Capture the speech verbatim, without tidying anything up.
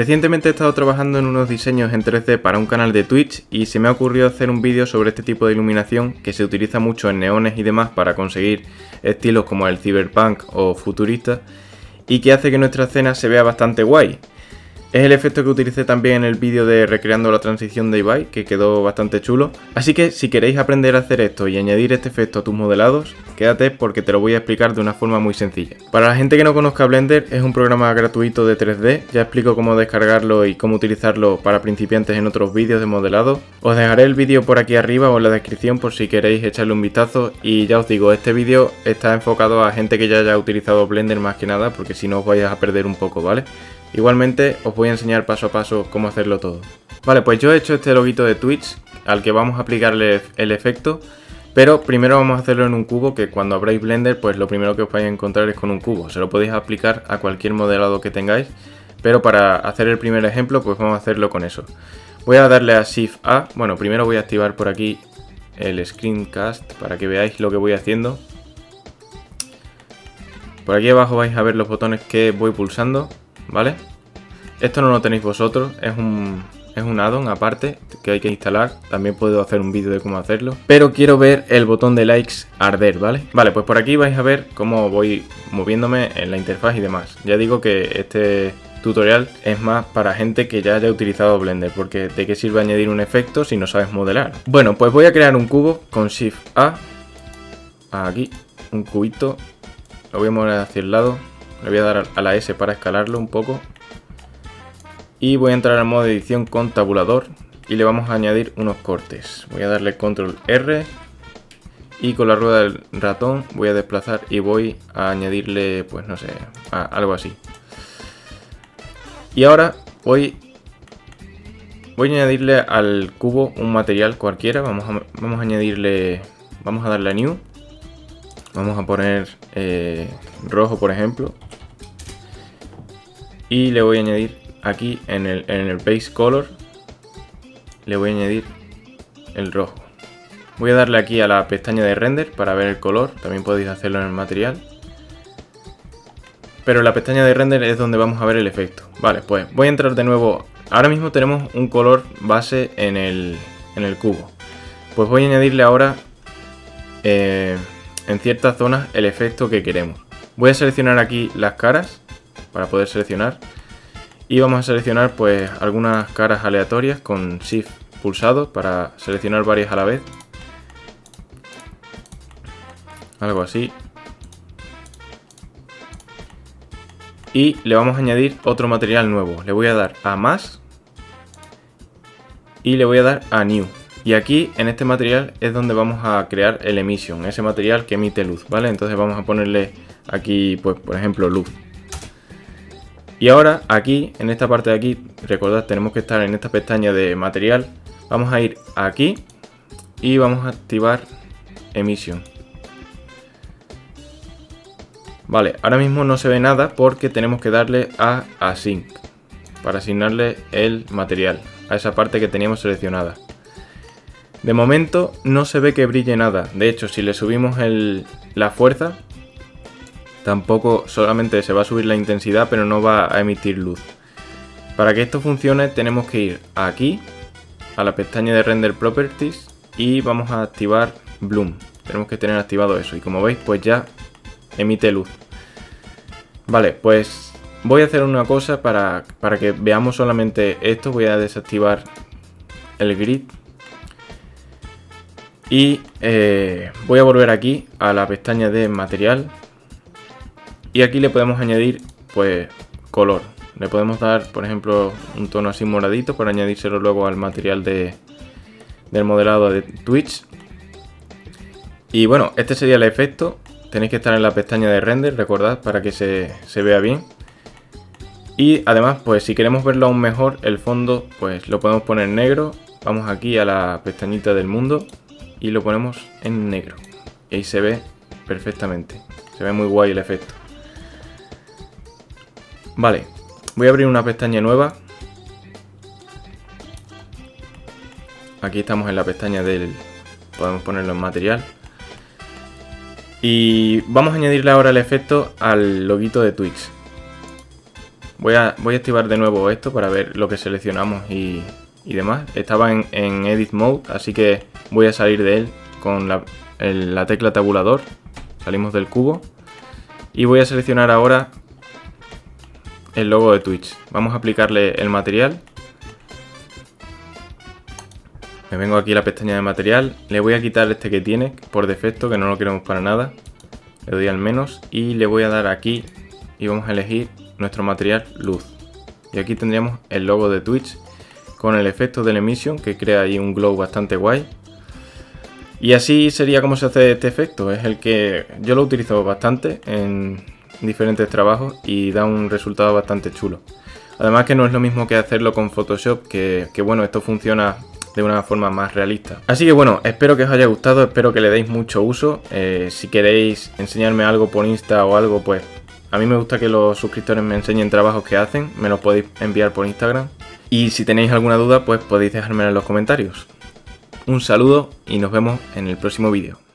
Recientemente he estado trabajando en unos diseños en tres D para un canal de Twitch y se me ha ocurrido hacer un vídeo sobre este tipo de iluminación que se utiliza mucho en neones y demás para conseguir estilos como el cyberpunk o futurista y que hace que nuestra escena se vea bastante guay. Es el efecto que utilicé también en el vídeo de recreando la transición de Ibai, que quedó bastante chulo. Así que si queréis aprender a hacer esto y añadir este efecto a tus modelados, quédate porque te lo voy a explicar de una forma muy sencilla. Para la gente que no conozca Blender, es un programa gratuito de tres D. Ya explico cómo descargarlo y cómo utilizarlo para principiantes en otros vídeos de modelado. Os dejaré el vídeo por aquí arriba o en la descripción por si queréis echarle un vistazo. Y ya os digo, este vídeo está enfocado a gente que ya haya utilizado Blender más que nada, porque si no os vais a perder un poco, ¿vale? Igualmente os voy a enseñar paso a paso cómo hacerlo todo. Vale, pues yo he hecho este loguito de Twitch al que vamos a aplicarle el efecto, pero primero vamos a hacerlo en un cubo, que cuando abráis Blender pues lo primero que os vais a encontrar es con un cubo. Se lo podéis aplicar a cualquier modelado que tengáis, pero para hacer el primer ejemplo pues vamos a hacerlo con eso. Voy a darle a Shift A, bueno, primero voy a activar por aquí el screencast para que veáis lo que voy haciendo. Por aquí abajo vais a ver los botones que voy pulsando, ¿vale? Esto no lo tenéis vosotros, es un, es un add-on aparte que hay que instalar. También puedo hacer un vídeo de cómo hacerlo, pero quiero ver el botón de likes arder, ¿vale? Vale, pues por aquí vais a ver cómo voy moviéndome en la interfaz y demás. Ya digo que este tutorial es más para gente que ya haya utilizado Blender, porque ¿de qué sirve añadir un efecto si no sabes modelar? Bueno, pues voy a crear un cubo con Shift A, aquí, un cubito, lo voy a mover hacia el lado. Le voy a dar a la S para escalarlo un poco. Y voy a entrar al modo de edición con tabulador. Y le vamos a añadir unos cortes. Voy a darle control R. Y con la rueda del ratón voy a desplazar y voy a añadirle, pues no sé, a algo así. Y ahora voy, voy a añadirle al cubo un material cualquiera. Vamos a, vamos a añadirle, vamos a darle a New. Vamos a poner eh, rojo, por ejemplo. Y le voy a añadir aquí en el, en el base color, le voy a añadir el rojo. Voy a darle aquí a la pestaña de render para ver el color. También podéis hacerlo en el material, pero la pestaña de render es donde vamos a ver el efecto. Vale, pues voy a entrar de nuevo. Ahora mismo tenemos un color base en el, en el cubo. Pues voy a añadirle ahora eh, en ciertas zonas el efecto que queremos. Voy a seleccionar aquí las caras para poder seleccionar. Y vamos a seleccionar pues algunas caras aleatorias con Shift pulsado para seleccionar varias a la vez. Algo así. Y le vamos a añadir otro material nuevo. Le voy a dar a más. Y le voy a dar a new. Y aquí en este material es donde vamos a crear el Emission. Ese material que emite luz, ¿vale? Entonces vamos a ponerle aquí pues por ejemplo luz. Y ahora aquí, en esta parte de aquí, recordad, tenemos que estar en esta pestaña de material. Vamos a ir aquí y vamos a activar Emission. Vale, ahora mismo no se ve nada porque tenemos que darle a Async para asignarle el material a esa parte que teníamos seleccionada. De momento no se ve que brille nada. De hecho, si le subimos el, la fuerza... Tampoco, solamente se va a subir la intensidad, pero no va a emitir luz. Para que esto funcione tenemos que ir aquí, a la pestaña de Render Properties, y vamos a activar Bloom. Tenemos que tener activado eso, y como veis, pues ya emite luz. Vale, pues voy a hacer una cosa para, para que veamos solamente esto. Voy a desactivar el grid. Y eh, voy a volver aquí, a la pestaña de Material. Y aquí le podemos añadir, pues, color. Le podemos dar, por ejemplo, un tono así moradito para añadírselo luego al material de, del modelado de Twitch. Y bueno, este sería el efecto. Tenéis que estar en la pestaña de render, recordad, para que se, se vea bien. Y además, pues, si queremos verlo aún mejor, el fondo, pues, lo podemos poner negro. Vamos aquí a la pestañita del mundo y lo ponemos en negro. Y ahí se ve perfectamente. Se ve muy guay el efecto. Vale, voy a abrir una pestaña nueva. Aquí estamos en la pestaña del... Podemos ponerlo en material. Y vamos a añadirle ahora el efecto al loguito de Twitch. Voy a, voy a activar de nuevo esto para ver lo que seleccionamos y, y demás. Estaba en, en Edit Mode, así que voy a salir de él con la, el, la tecla tabulador. Salimos del cubo. Y voy a seleccionar ahora el logo de Twitch. Vamos a aplicarle el material. Me vengo aquí a la pestaña de material. Le voy a quitar este que tiene por defecto, que no lo queremos para nada. Le doy al menos y le voy a dar aquí y vamos a elegir nuestro material luz. Y aquí tendríamos el logo de Twitch con el efecto del Emission, que crea ahí un glow bastante guay. Y así sería como se hace este efecto. Es el que yo lo utilizo bastante en diferentes trabajos y da un resultado bastante chulo. Además que no es lo mismo que hacerlo con Photoshop, que, que bueno, esto funciona de una forma más realista. Así que bueno, espero que os haya gustado, espero que le deis mucho uso. Eh, si queréis enseñarme algo por Insta o algo, pues a mí me gusta que los suscriptores me enseñen trabajos que hacen, me los podéis enviar por Instagram. Y si tenéis alguna duda, pues podéis dejármela en los comentarios. Un saludo y nos vemos en el próximo vídeo.